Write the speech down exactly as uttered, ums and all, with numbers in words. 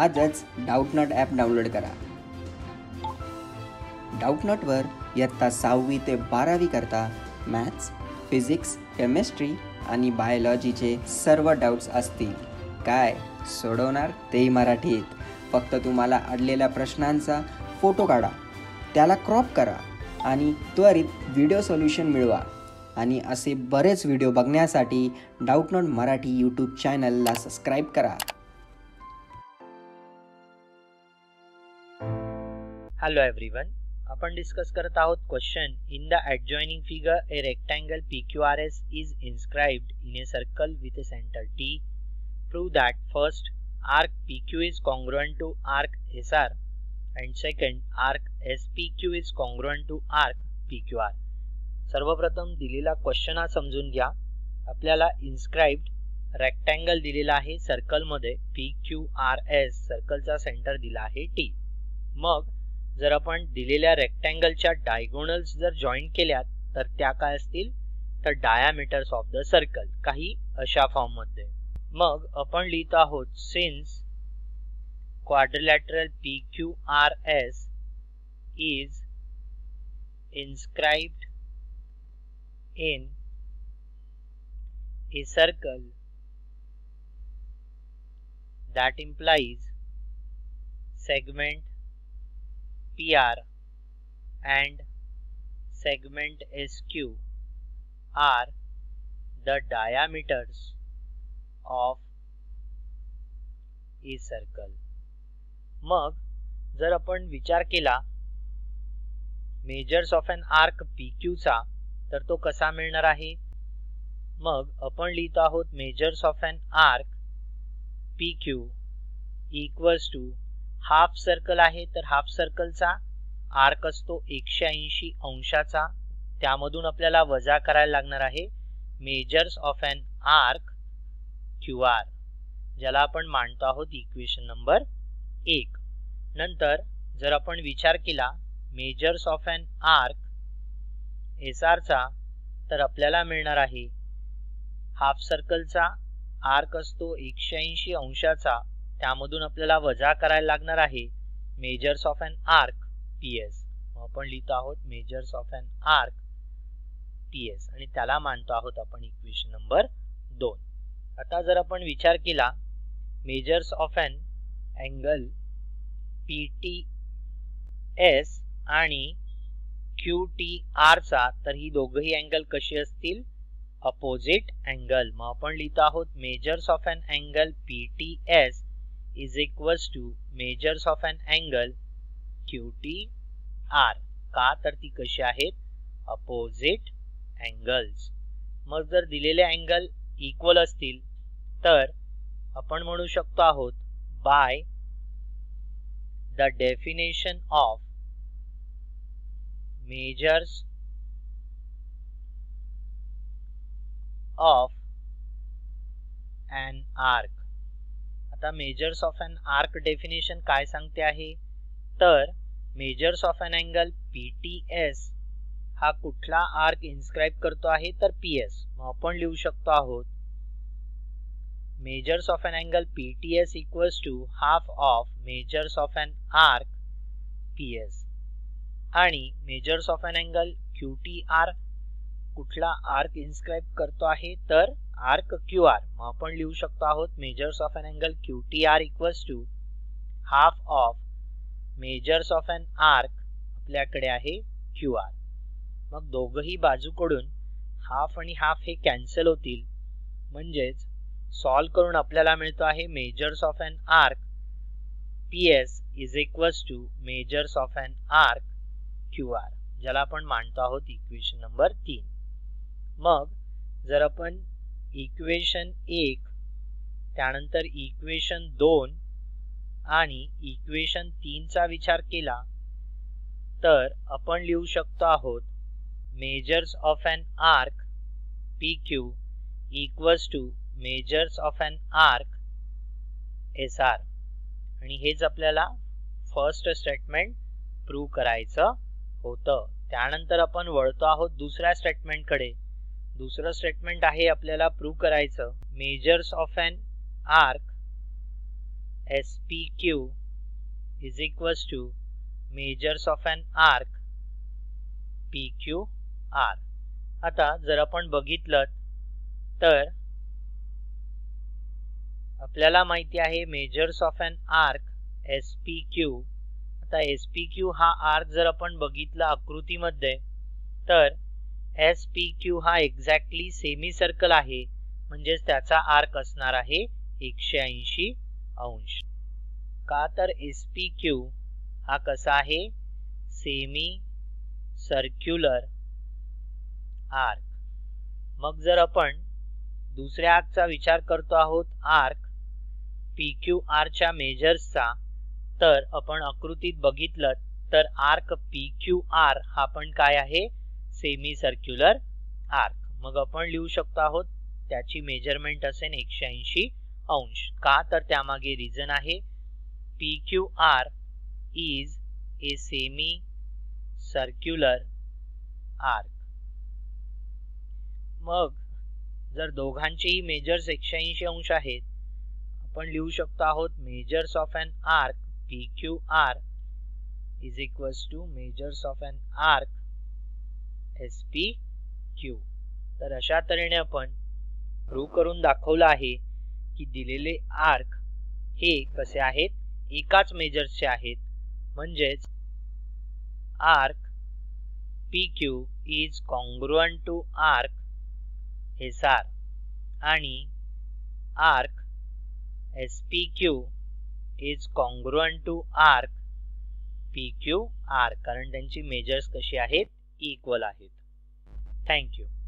आजच Doubtnut app download करा। डाऊटनटवर इयत्ता सहावी ते बारावी करता मॅथ्स, फिजिक्स, केमिस्ट्री आणि बायोलॉजीचे सर्व डाउट्स असतील, काय सोडवणार तेही मराठीत। फक्त तुम्हाला अडलेल्या प्रश्नांचा फोटो काढा, त्याला क्रॉप करा आणि त्वरित व्हिडिओ सोल्यूशन मिळवा। आणि असे बरेच व्हिडिओ बघण्यासाठी डाऊटनट मराठी यूट्यूब चॅनलला सबस्क्राइब करा। हेलो एवरीवन, अपन डिस्कस करता आहोत question in the adjoining figure a rectangle P Q R S is inscribed in a circle with a centre T। Prove that first arc P Q is congruent to arc S R and second arc S P Q is congruent to arc P Q R। सर्वप्रथम दिलेला question हा समजून घ्या। आपल्याला inscribed rectangle दिलेला आहे circle मध्ये P Q R S, सर्कलचा सेंटर दिला आहे T। मग जर आपण दिलेल्या रेक्टेंगलच्या डायगोनल्स जर जॉईन केल्यात तर त्या काय असतील, तर डायामीटर्स ऑफ द सर्कल काही अशा फॉर्म मध्ये। मग आपण लिहित आहोत since quadrilateral P Q R S is inscribed in a circle that implies segment P R and segment S Q are the diameters of a circle। मग जर आपण विचार केला measures of an arc P Q चा, तर तो कसा मिळणार आहे। मग आपण लिहित आहोत measures of an arc P Q equals to half circle आहे तर हाफ सर्कलचा आर्क असतो एकशे ऐंशी अंशाचा, त्यामधून आपल्याला वजा करायला लागणार आहे measures of an arc Q R, ज्याला आपण मानतो आहोत इक्वेशन नंबर एक। नंतर जर आपण विचार केला measures of an arc S R चा, तर आपल्याला मिळणार आहे हाफ सर्कलचा आर्क असतो एकशे ऐंशी अंशाचा, त्यामधून आपल्याला वजा करायला लागणार आहे measures of an arc P S। आपण लिहित आहोत measures of an arc P S आणि त्याला मानतो आहोत आपण इक्वेशन नंबर दोन। आता जर आपण विचार केला measures of an angle P T S आणि Q T R चा, तर ही दोघही अँगल कशी असतील, अपोजिट अँगल। मग आपण लिहित आहोत measures of an angle P T S is equals to measures of an angle Q T R, का तर ती कशी आहेत, अपोजिट अँगल्स। मग जर दिलेले अँगल इक्वल असतील तर आपण म्हणू शकतो आहोत by the definition of measures of an arc. आता measures of an arc definition काय सांगते आहे, तर measures of an angle P T S हा कुठला आर्क इन्स्क्राइब करतो आहे, तर P S। मग आपण लिहू शकतो आहोत measures of an angle P T S equals to half of measures of an arc P S। आणि measures of an angle Q T R कुठला आर्क इन्स्क्राइब करतो आहे, तर आर्क Q R। मग आपण लिहू शकतो आहोत measures of an angle Q T R equals to half of measures of an arc आपल्याकडे आहे Q R। मग दोघही बाजूकडून हाफ आणि हाफ हे कॅन्सल होतील, म्हणजेच सॉल्व करून आपल्याला मिळतो आहे measures of an arc P S is equals to measures of an arc Q R, ज्याला आपण मानतो आहोत इक्वेशन नंबर तीन। मग जर आपण इक्वेशन एक, त्यानंतर इक्वेशन दोन आणि इक्वेशन तीन चा विचार केला तर आपण लिहू शकतो आहोत measures of an arc P Q equals to measures of an arc S R। आणि हेच आपल्याला फर्स्ट स्टेटमेंट प्रूव्ह करायचं होतं। त्यानंतर आपण वळतो आहोत दुसऱ्या स्टेटमेंटकडे। दुसरा स्टेटमेंट आहे आपल्याला प्रूव्ह करायचं measures of an arc S P Q is equals to measures of an arc P Q R. आता जर आपण बघितलं तर आपल्याला माहिती आहे measures of an arc S P Q. आता S P Q हा आर्क जर आपण बघितला आकृतीमध्ये तर S P Q हा एक्झॅक्टली सेमी सर्कल आहे, म्हणजे त्याचा आर्क असणार आहे एकशे ऐंशी अंश. का तर S P Q हा कसा आहे, सेमी सर्क्युलर आर्क. मग जर आपण दुसऱ्या आर्कचा विचार करतो आहोत आर्क P Q R च्या मेजर्सचा, तर आपण आकृतीत बघितलं तर आर्क P Q R हा पण काय आहे, सेमी सर्क्युलर आर्क. मग आपण लिहू शकतो आहोत त्याची मेजरमेंट असेल एकशे ऐंशी अंश. का तर त्यामागे रिजन आहे P Q R is a semi circular arc. मग जर दोघांचेही मेजर्स एकशे ऐंशी अंश आहेत, आपण लिहू शकतो आहोत measures of an arc P Q R is equals to measures of an arc S P Q. तर अशा तऱ्हेने आपण प्रूव्ह करून दाखवलं आहे की दिलेले आर्क हे कसे आहेत, एकाच मेजर्सचे आहेत. म्हणजेच arc P Q is congruent to arc S R आणि arc S P Q is congruent to arc P Q R, कारण त्यांची मेजर्स कशी आहेत, इक्वल आहेत. थँक्यू.